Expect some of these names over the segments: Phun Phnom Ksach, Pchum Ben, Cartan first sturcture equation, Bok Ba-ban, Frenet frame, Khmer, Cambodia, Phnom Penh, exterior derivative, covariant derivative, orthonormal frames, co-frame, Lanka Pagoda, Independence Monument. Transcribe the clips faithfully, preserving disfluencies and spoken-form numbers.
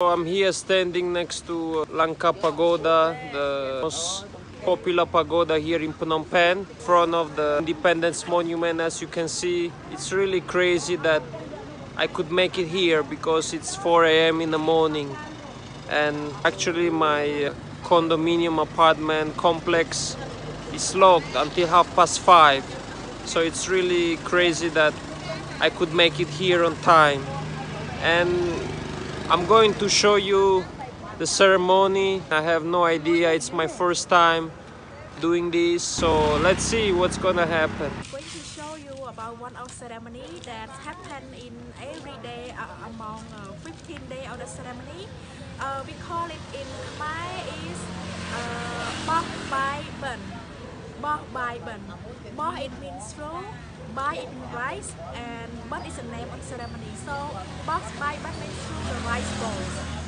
I'm here standing next to Lanka Pagoda, the most popular pagoda here in Phnom Penh, in front of the Independence Monument. As you can see, it's really crazy that I could make it here because it's four A M in the morning, and actually my condominium apartment complex is locked until half past five. So it's really crazy that I could make it here on time. And I'm going to show you the ceremony. I have no idea, it's my first time doing this, so let's see what's gonna happen. I'm going to show you about one of ceremony that happened in every day uh, among uh, fifteen days of the ceremony. Uh, we call it in Khmer is uh, Bok Ba-ban. Bok Ba-ban. Bok, it means flow. Ba it means rice, and Ban is the name of the ceremony. So Bok Ba-ban means through the rice bowl.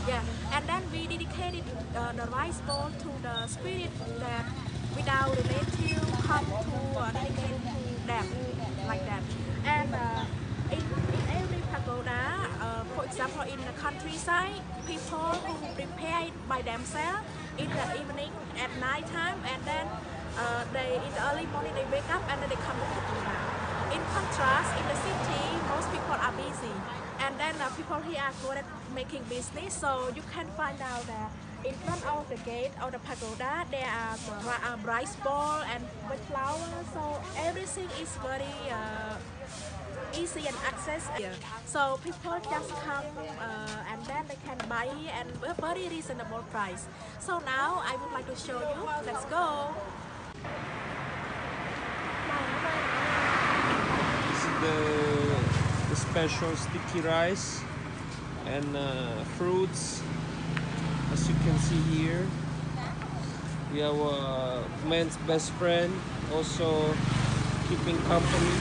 Yeah, and then we dedicated uh, the rice bowl to the spirit that without relative come to uh, dedicate to them, like that. And uh, in, in every pagoda, uh, for example, in the countryside, people who prepare it by themselves in the evening at night time, and then uh, they in the early morning they wake up and then they come to pagoda. In contrast, in the city, most people are busy, and then uh, people here are good at making business. So you can find out that in front of the gate of the pagoda, there are uh, rice bowl and flowers. So everything is very uh, easy and access here. So people just come uh, and then they can buy here at a very reasonable price. So now I would like to show you. Let's go. The, the special sticky rice and uh, fruits. As you can see here, we have a man's best friend also keeping company,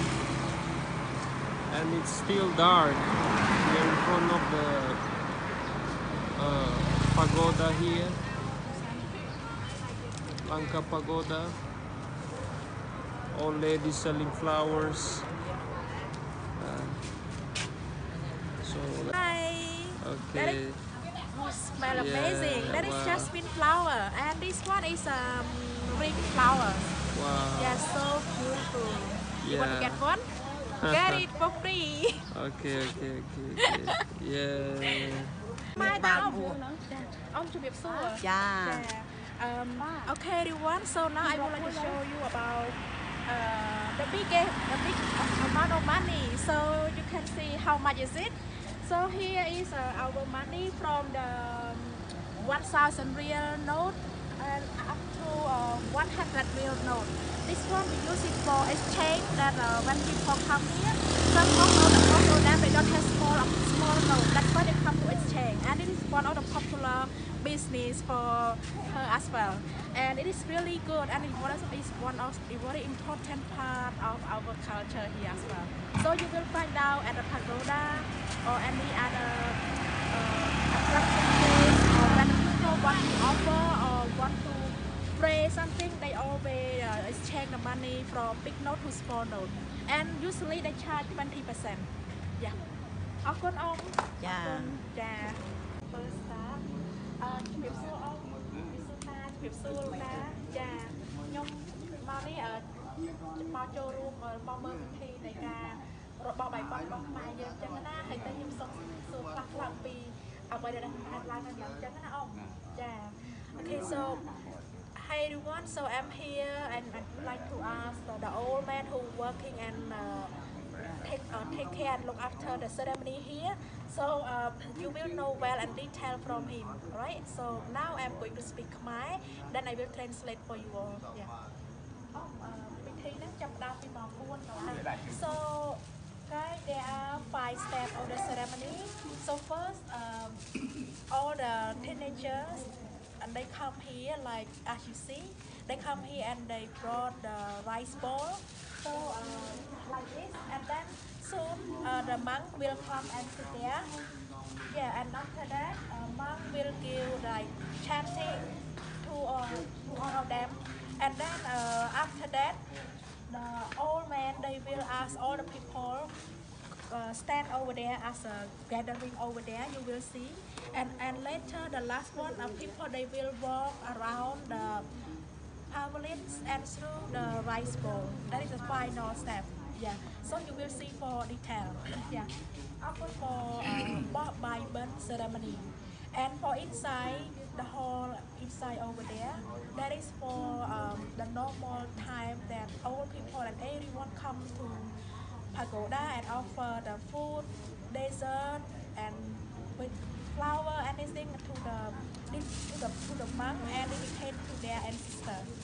and it's still dark. We are in front of the uh, pagoda here, Lanka Pagoda. All ladies selling flowers. Okay. That smells yeah, amazing. That wow. is jasmine flower, and this one is um, ring flower. Wow. Yeah, so beautiful. Yeah. You want to get one? Get it for free. Okay, okay, okay. okay. yeah. My dog. Ông chủ nghiệp xưa. Yeah. Um. Okay, everyone. So now I would like to show you about uh, the big game, the big amount of money. So you can see how much is it. So here is uh, our money from the one thousand real note and up to uh, one hundred real note. This one we use it for exchange, that uh, when people come here, some of the people that they don't have small, small note, that's why they come to exchange. And it is one of the popular business for her as well. And it is really good, and it is one of the very important part of our culture here as well. So you will find out at the pagoda, or any other uh, attraction place, or when people want to offer or want to pray something, they always uh, exchange the money from big note to small note, and usually they charge twenty percent. Yeah. Yeah. Yeah. Okay, so hi everyone, so I'm here and I would like to ask the, the old man who working and uh, take, uh, take care and look after the ceremony here. So uh, you will know well and detail from him, right? So now I'm going to speak Khmer, then I will translate for you all. Yeah. So guys, there are five steps of the ceremony. So first, um, all the teenagers, and they come here, like as you see, they come here and they brought the rice bowl, so uh, like this, and then soon uh, the monk will come and sit there. Yeah, and after that, uh, monk will give like chanting to all, to all of them, and then uh, after that, the old man, they will ask all the people uh, stand over there as a gathering over there, you will see. And, and later, the last one, uh, people, they will walk around the pavilions and through the rice bowl. That is the final step. Yeah, so you will see for detail. Yeah, after for uh, Bok Ba-ban ceremony, and for inside the hall inside over there, that is for um, the normal time that all people and everyone come to pagoda and offer the food, dessert, and with flower, anything to the to the to the monk and dedicate to their ancestors.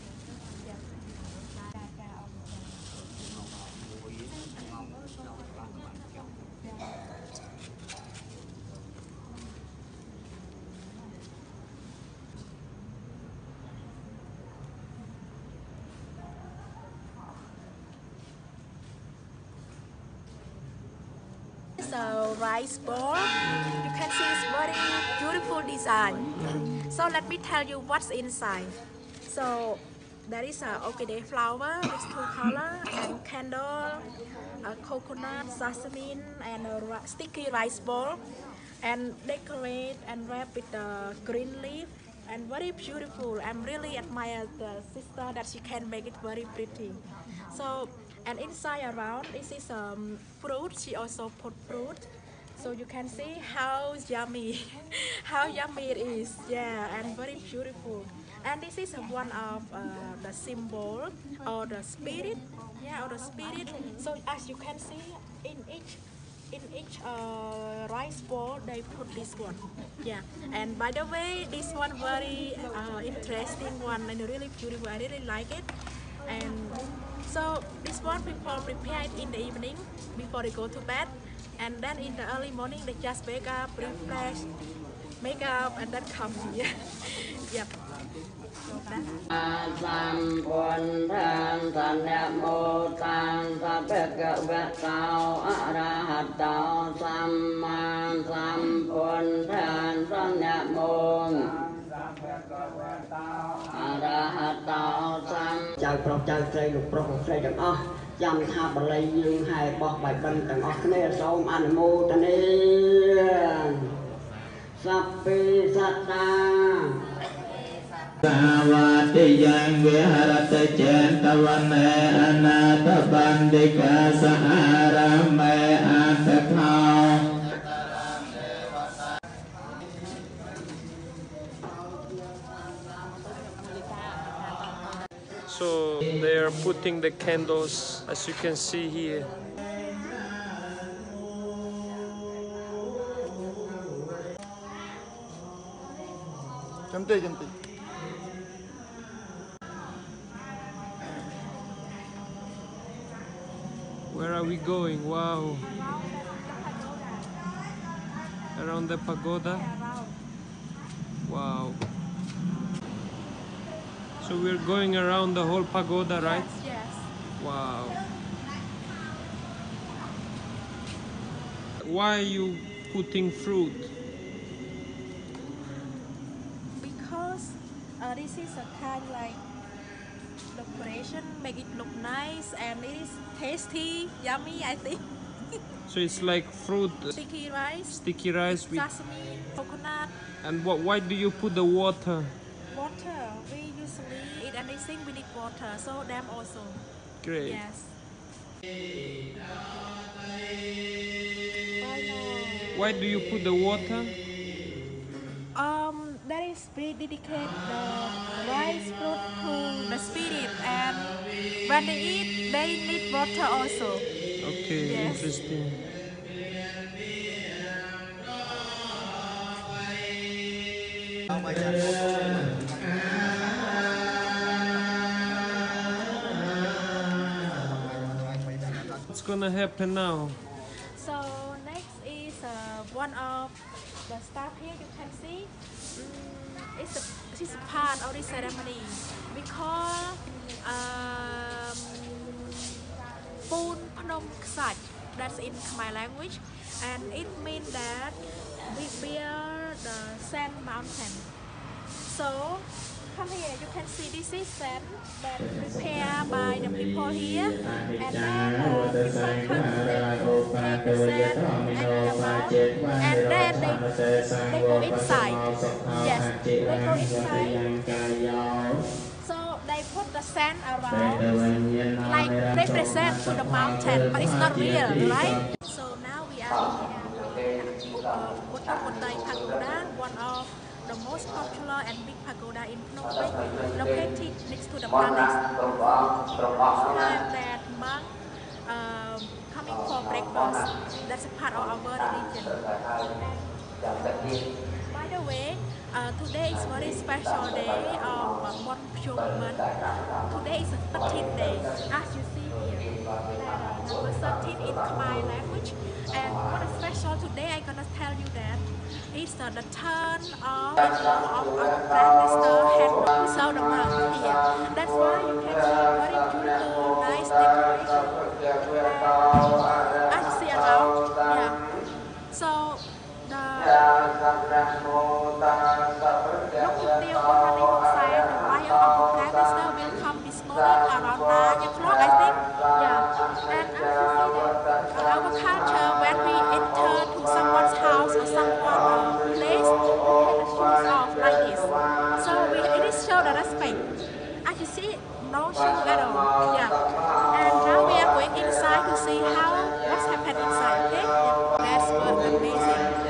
So rice bowl, you can see it's very beautiful design. So let me tell you what's inside. So there is a orchid flower with two colors and candle, a coconut, sesame, and a sticky rice bowl, and decorate and wrap with the green leaf, and very beautiful. I'm really admire the sister that she can make it very pretty. So. And inside around, this is um, fruit. She also put fruit. So you can see how yummy, how yummy it is. Yeah, and very beautiful. And this is one of uh, the symbol or the spirit. Yeah, or the spirit. So as you can see, in each in each uh, rice bowl, they put this one. Yeah. And by the way, this one very uh, interesting one and really beautiful. I really like it. And so this one people prepare it in the evening before they go to bed, and then in the early morning they just wake up, refresh, make up, and then come here. Yep. Sahara So they are putting the candles, as you can see here. Jump, jump. Where are we going? Wow. Around the pagoda. Wow. So we're going around the whole pagoda, right? Yes, yes. Wow. Why are you putting fruit? Because uh, this is a kind of like decoration, make it look nice, and it is tasty, yummy, I think. So it's like fruit. Sticky rice. Sticky rice with sesame, coconut. And what? Why do you put the water? Water. We usually eat anything we need water, so them also. Great. Yes. Why do you put the water? Um, that is we dedicate the rice fruit to the spirit, and when they eat, they need water also. Okay, yes. Interesting. Oh my God. Gonna happen now. So next is uh, one of the staff here. You can see mm, it's a, it's a part of the ceremony. We call um, Phun Phnom Ksach. That's in Khmer language, and it means that we bear the sand mountain. So Come here, you can see this is sand that prepared by the people here, and then uh, different countries take the sand and about, and then they, they go inside. Yes, they go inside. So they put the sand around, like represent to the mountain, but it's not real, right? So now we are here at Bok Ba-ban Pagoda, one of the most popular and big pagoda in Phnom Penh, located next to the palace. And that monk um, coming for breakfast, that's a part of our religion. And by the way, uh, today is very special day of uh, Pchum Ben. Today is the thirteenth day, as you see here, that, uh, number thirteen in Khmer language. And what is special today, I'm gonna tell you that. It's uh, the turn of, of our Prime Minister Henry South America here. That's why you can see very beautiful, nice decoration. And I see around, yeah. So, the locomotive for running outside, the fire of the Prime Minister will come this morning around nine o'clock, I think. Yeah. And as you see that, uh, our culture, when we enter to someone's house or someone's no shoe at all, yeah. And now we are going inside to see how what's happened inside, okay? Yeah. That's good, amazing.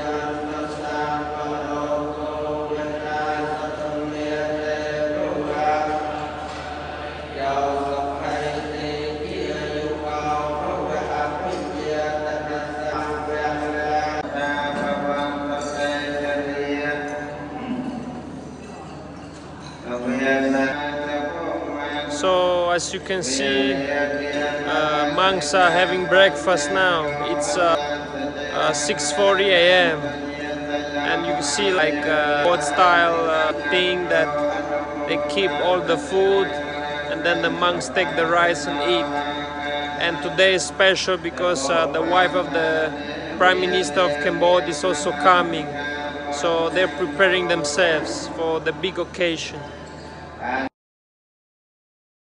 So as you can see, uh, monks are having breakfast now. It's uh, uh, six forty a m and you can see like uh, boat style uh, thing that they keep all the food and then the monks take the rice and eat. And today is special because uh, the wife of the Prime Minister of Cambodia is also coming. So they're preparing themselves for the big occasion.